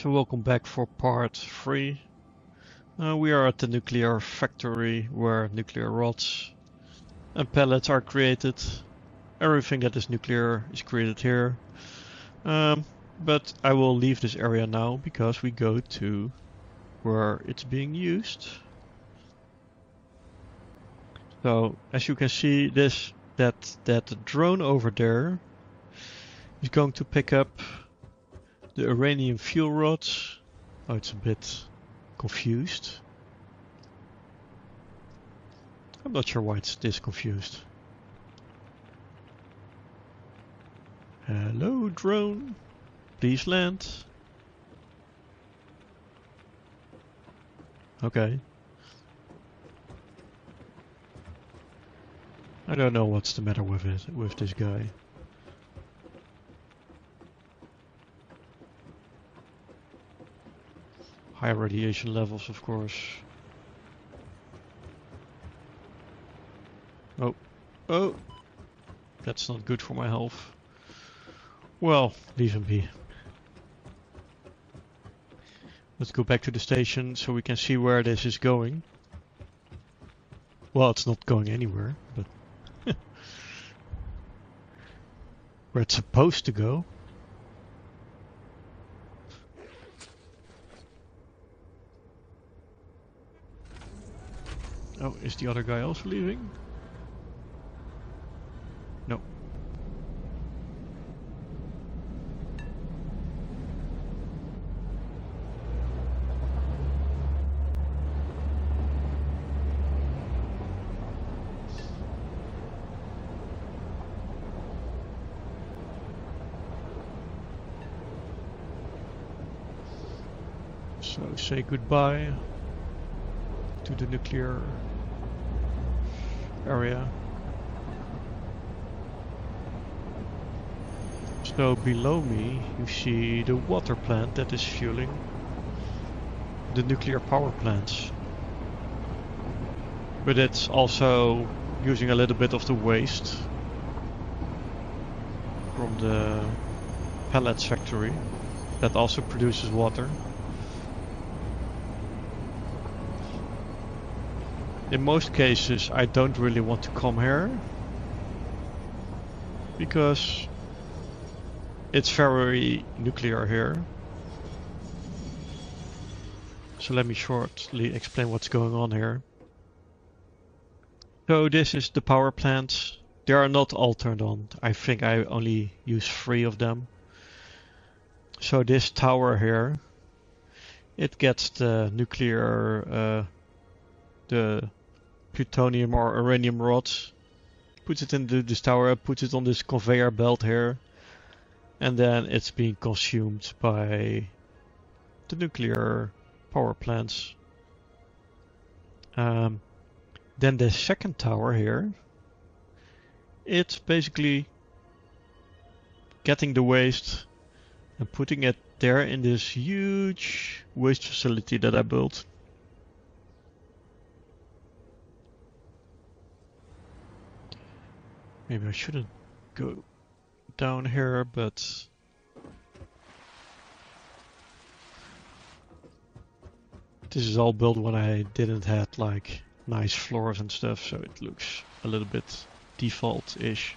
So welcome back for part 3. We are at the nuclear factory where nuclear rods and pellets are created. Everything that is nuclear is created here. But I will leave this area now because we go to where it's being used. So as you can see, that drone over there is going to pick up the uranium fuel rods. Oh, it's a bit confused. I'm not sure why it's this confused. Hello, drone. Please land. Okay. I don't know what's the matter with it, with this guy. High radiation levels, of course. Oh. Oh! That's not good for my health. Well, leave him be. Let's go back to the station so we can see where this is going. Well, it's not going anywhere, but where it's supposed to go. Oh, is the other guy also leaving? No. So say goodbye to the nuclear area. So below me you see the water plant that is fueling the nuclear power plants, but it's also using a little bit of the waste from the pellets factory that also produces water. In most cases, I don't really want to come here because it's very nuclear here. So let me shortly explain what's going on here. So this is the power plant. They are not all turned on. I think I only use 3 of them. So this tower here, it gets the nuclear, the plutonium or uranium rods, puts it into this tower, puts it on this conveyor belt here, and then it's being consumed by the nuclear power plants. Then the second tower here, it's basically getting the waste and putting it there in this huge waste facility that I built. Maybe I shouldn't go down here, but this is all built when I didn't have like nice floors and stuff, so it looks a little bit default-ish.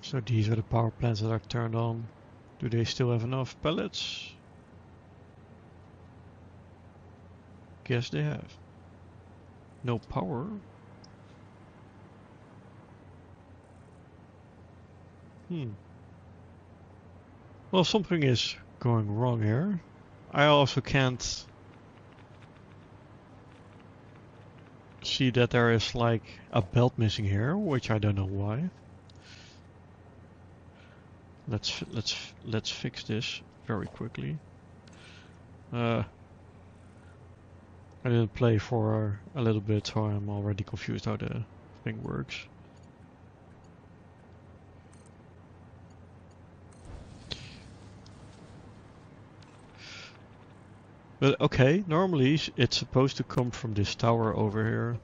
So these are the power plants that are turned on. Do they still have enough pellets? Guess they have. No power. Well, something is going wrong here. I also can't see that there is like a belt missing here, which I don't know why. Let's fix this very quickly. I didn't play for a little bit, so I'm already confused how the thing works. But okay, normally it's supposed to come from this tower over here.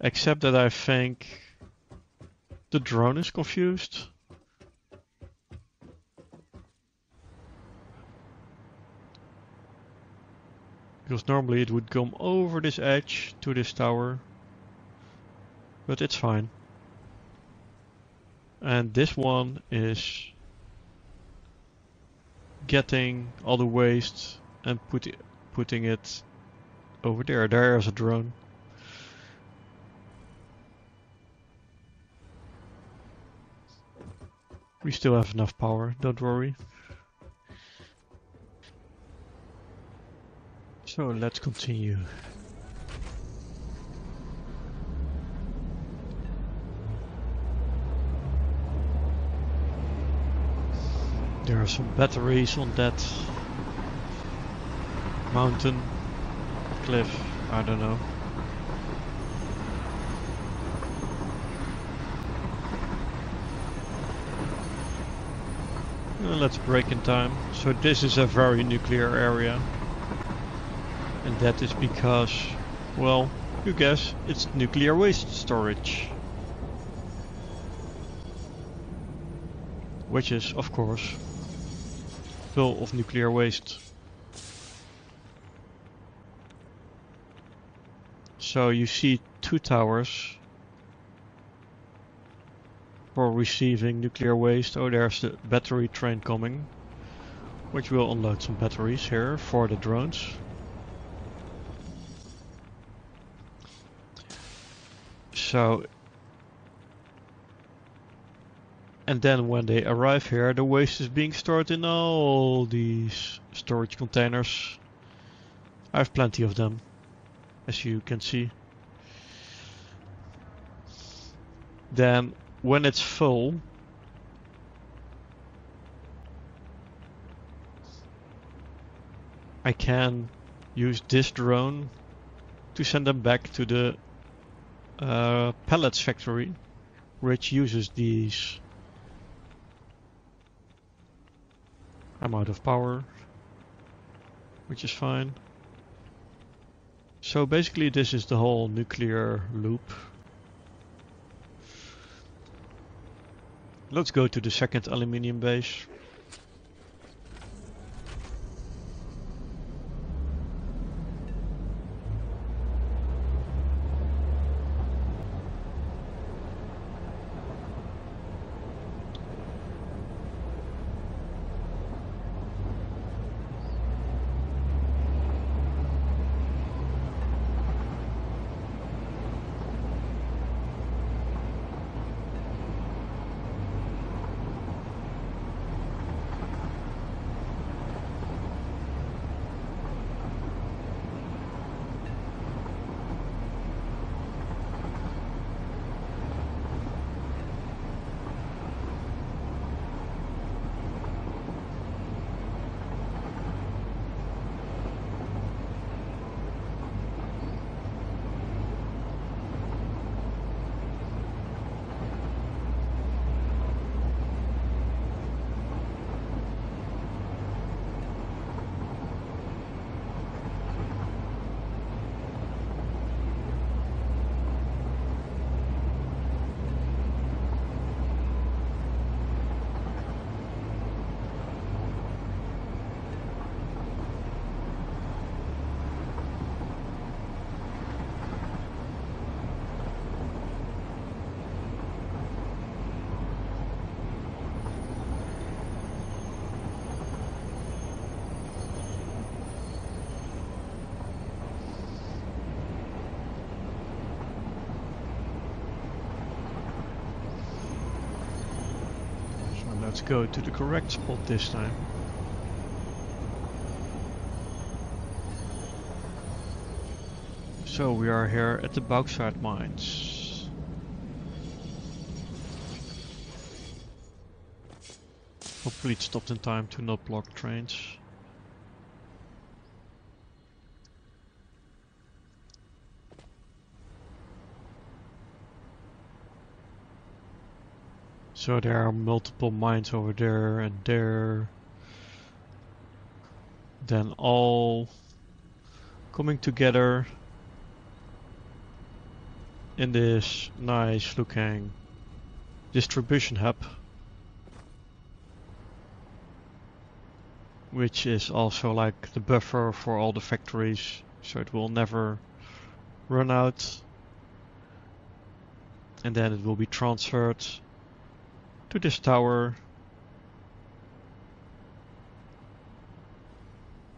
Except that I think the drone is confused. Because normally it would come over this edge to this tower. But it's fine. And this one is getting all the waste and putting it over there. There's a drone. We still have enough power, don't worry. So let's continue. There are some batteries on that mountain, cliff, I don't know. Let's break in time. So this is a very nuclear area. And that is because, well, you guess, it's nuclear waste storage. Which is, of course, full of nuclear waste. So you see two towers for receiving nuclear waste. Oh, there's the battery train coming, which will unload some batteries here for the drones. So, and then when they arrive here, the waste is being stored in all these storage containers. I have plenty of them, as you can see. Then, when it's full, I can use this drone to send them back to the pellets factory, which uses these. I'm out of power, which is fine. So basically this is the whole nuclear loop. Let's go to the second aluminium base. Let's go to the correct spot this time. So we are here at the bauxite mines. Hopefully it stopped in time to not block trains. So there are multiple mines over there and there. then all coming together in this nice looking distribution hub, which is also like the buffer for all the factories, so it will never run out. And then it will be transferred to this tower,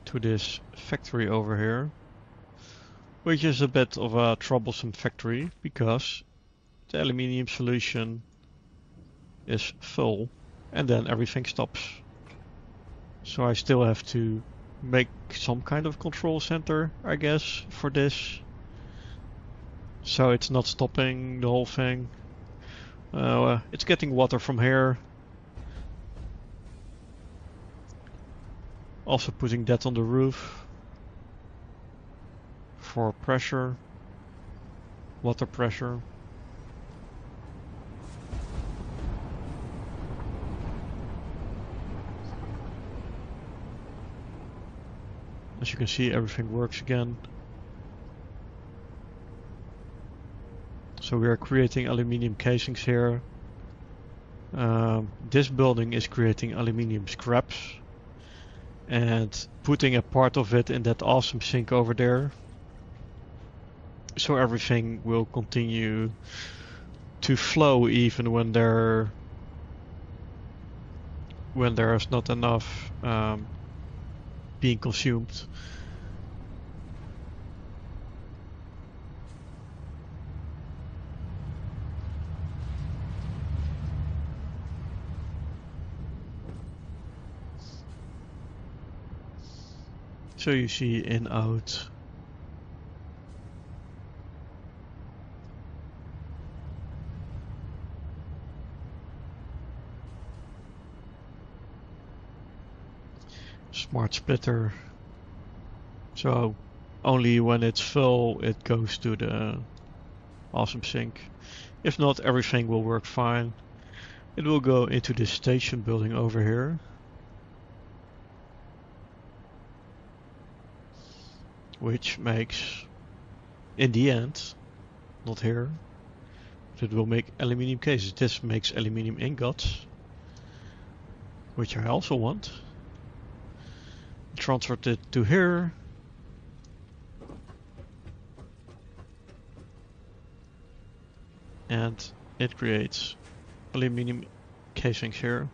to this factory over here, which is a bit of a troublesome factory because the aluminium solution is full and then everything stops. So I still have to make some kind of control center, I guess, for this. So it's not stopping the whole thing. It's getting water from here. Also putting that on the roof for pressure, water pressure. As you can see, everything works again. So we are creating aluminium casings here. This building is creating aluminium scraps and putting a part of it in that awesome sink over there. So everything will continue to flow even when there's not enough being consumed. So you see in, out. Smart splitter. So only when it's full it goes to the awesome sink. If not, everything will work fine. It will go into this station building over here, which makes, in the end, not here, but it will make aluminium cases. This makes aluminium ingots, which I also want. Transferred it to here. And it creates aluminium casings here.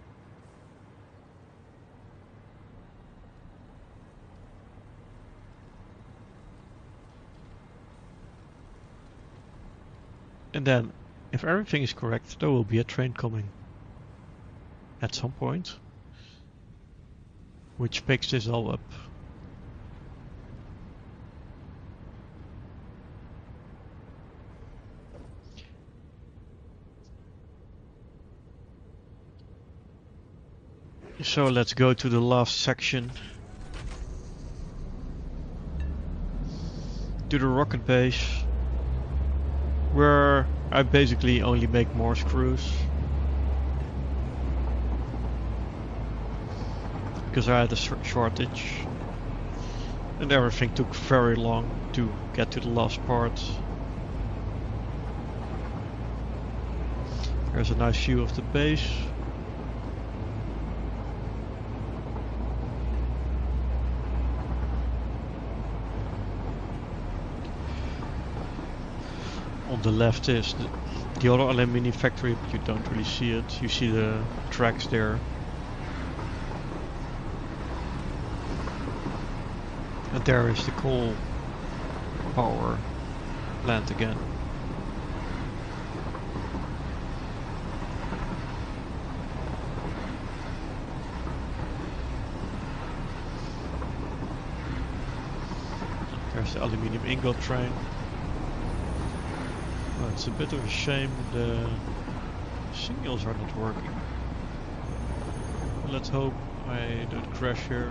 And then, if everything is correct, there will be a train coming at some point, which picks this all up. So let's go to the last section, to the rocket base, where I basically only make more screws, because I had a shortage and everything took very long to get to the last part. There's a nice view of the base. On the left is the other aluminium factory, but you don't really see it. You see the tracks there. And there is the coal power plant again. There's the aluminium ingot train. It's a bit of a shame the signals are not working. Let's hope I don't crash here.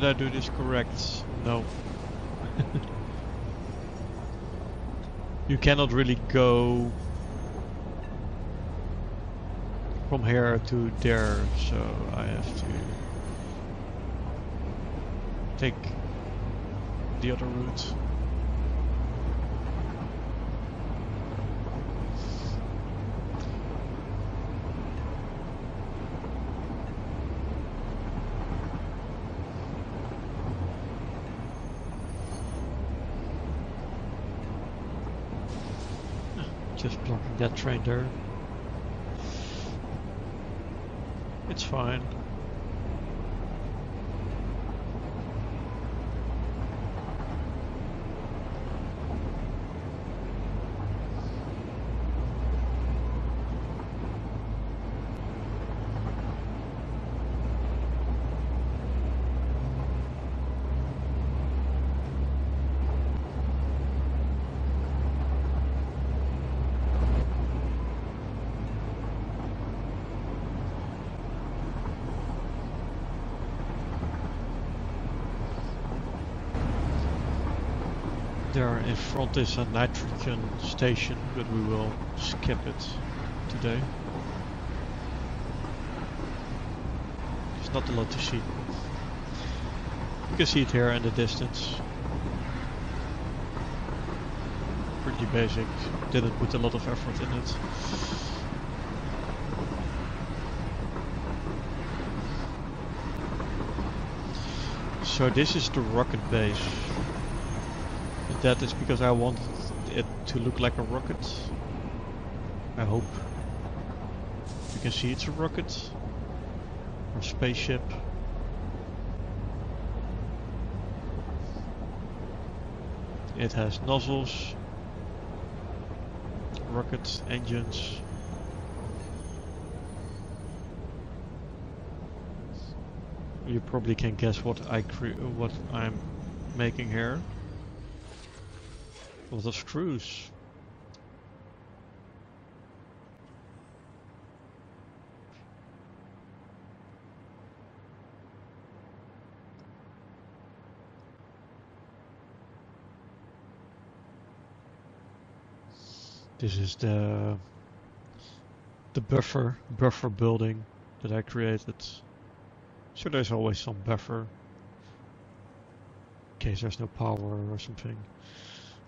Did I do this correct? No. You cannot really go from here to there, so I have to take the other route. Just blocking that train there. It's fine. There in front is a nitrogen station, but we will skip it today. There's not a lot to see. You can see it here in the distance. Pretty basic, didn't put a lot of effort in it. So this is the rocket base. That is because I want it to look like a rocket. I hope. You can see it's a rocket or spaceship. It has nozzles, rocket engines. You probably can guess what I'm making here. A lot of screws. This is the buffer building that I created. So there's always some buffer in case there's no power or something.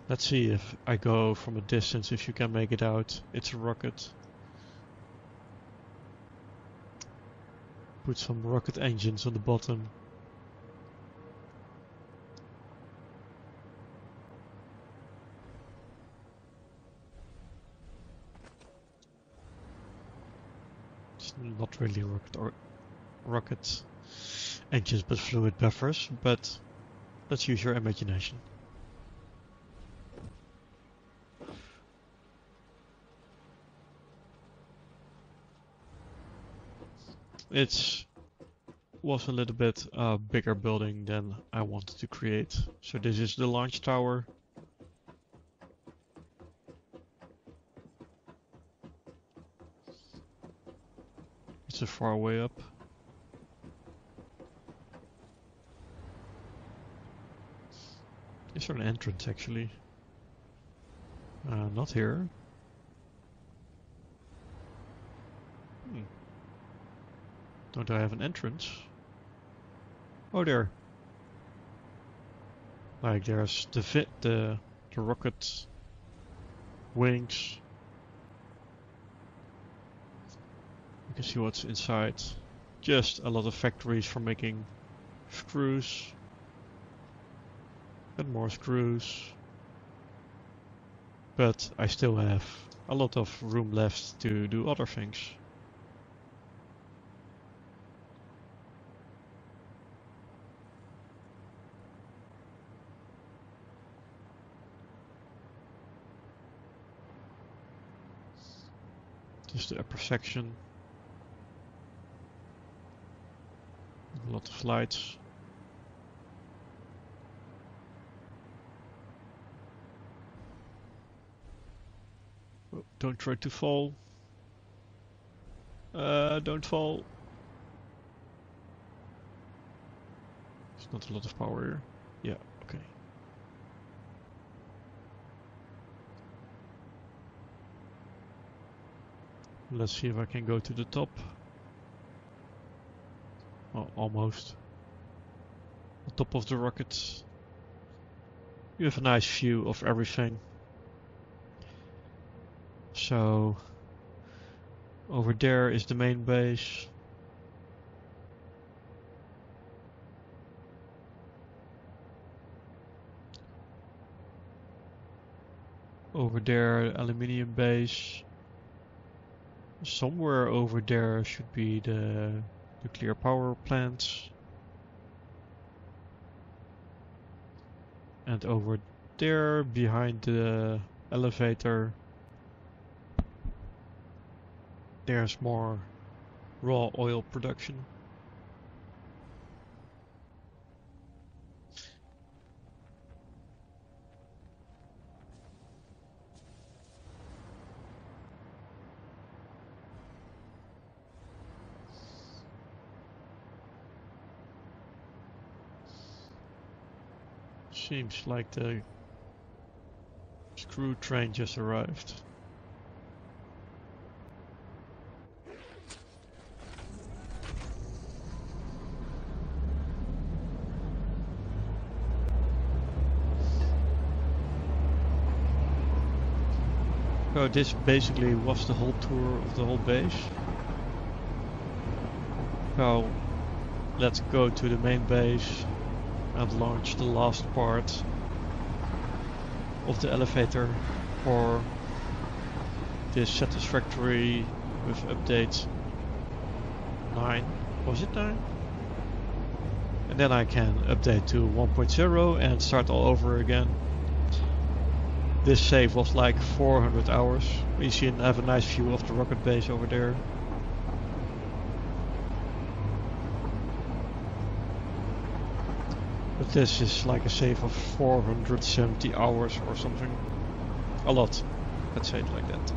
Let's see if I go from a distance, if you can make it out. It's a rocket. Put some rocket engines on the bottom. It's not really rocket or rocket engines, but fluid buffers. But let's use your imagination. It was a little bit bigger building than I wanted to create. So this is the launch tower. It's a far way up. Is there an entrance actually? Not here. Don't I have an entrance? Oh, there. Like there's the rocket wings. You can see what's inside. Just a lot of factories for making screws. And more screws. But I still have a lot of room left to do other things. Just the upper section. A lot of lights. Oh, don't try to fall. Don't fall. It's Not a lot of power here. Yeah, okay. Let's see if I can go to the top. Oh, almost. On top of the rocket. You have a nice view of everything. So, over there is the main base. Over there, the aluminium base. Somewhere over there should be the nuclear power plants. And over there, behind the elevator, there's more raw oil production. Seems like the screw train just arrived. So this basically was the whole tour of the whole base. So let's go to the main base and launch the last part of the elevator for this Satisfactory with update 9. Was it 9? And then I can update to 1.0 and start all over again. This save was like 400 hours. You see, and have a nice view of the rocket base over there. But this is like a save of 470 hours or something. A lot. Let's say it like that.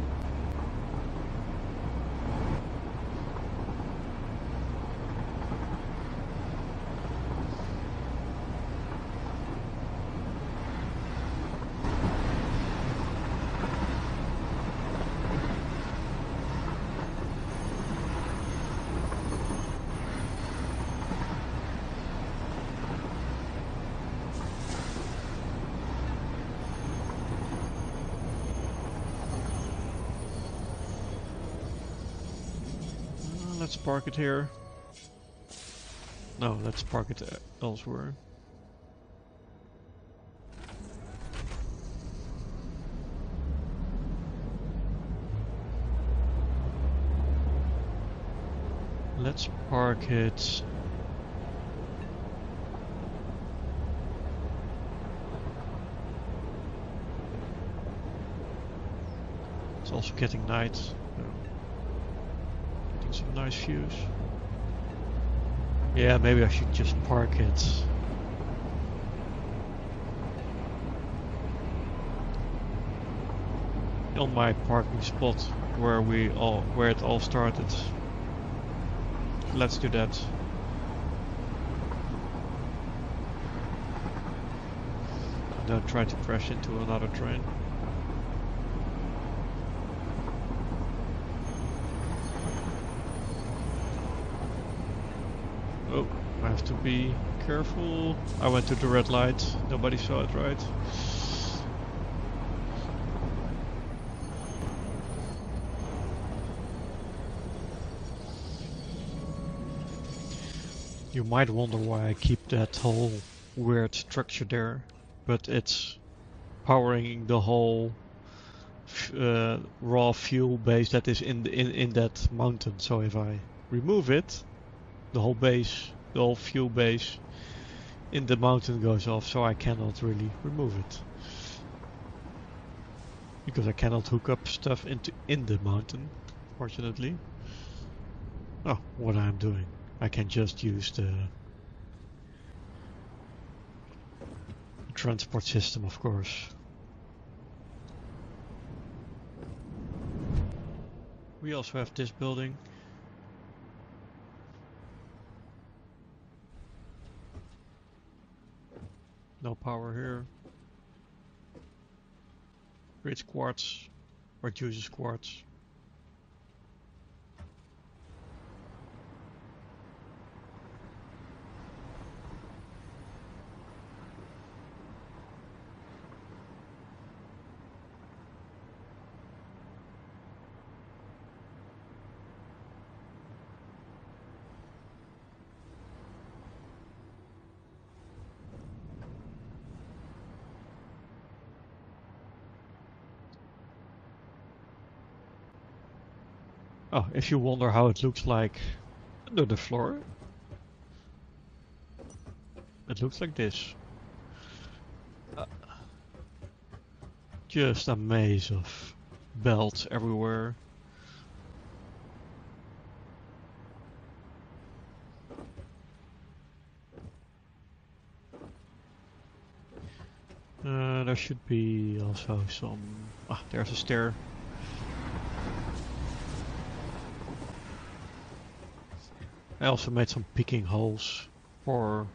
Let's park it here. No, let's park it elsewhere. Let's park it . It's also getting night. Some nice views. Yeah, maybe I should just park it on my parking spot where it all started. Let's do that. Don't try to crash into another train. Oh, I have to be careful. I went to the red light. Nobody saw it, right? You might wonder why I keep that whole weird structure there, but it's powering the whole raw fuel base that is in that mountain. So if I remove it, the whole base, the whole fuel base in the mountain goes off, so I cannot really remove it. Because I cannot hook up stuff in the mountain, fortunately. Oh, what I'm doing. I can just use the transport system, of course. We also have this building. No power here. Creates quartz. Reduces quartz. Oh, if you wonder how it looks like under the floor, it looks like this. Just a maze of belts everywhere. There should be also some... Ah, there's a stair. I also made some peeking holes for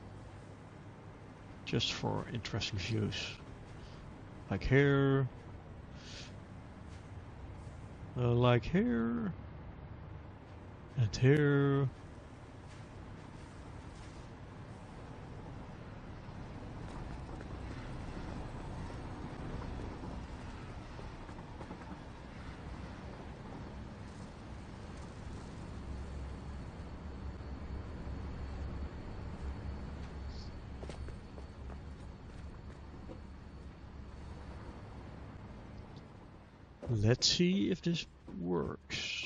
just for interesting views, like here, and here. Let's see if this works.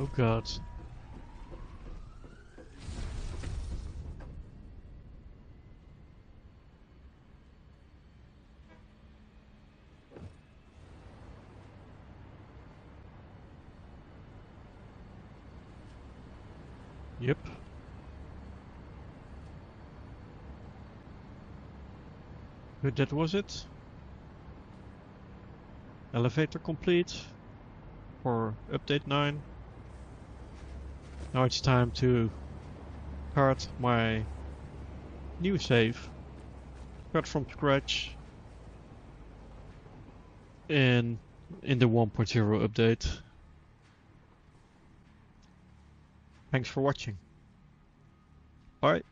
Oh God. Yep. But that was it. Elevator complete for update 9. Now it's time to start my new save. Start from scratch in the 1.0 update. Thanks for watching. Bye.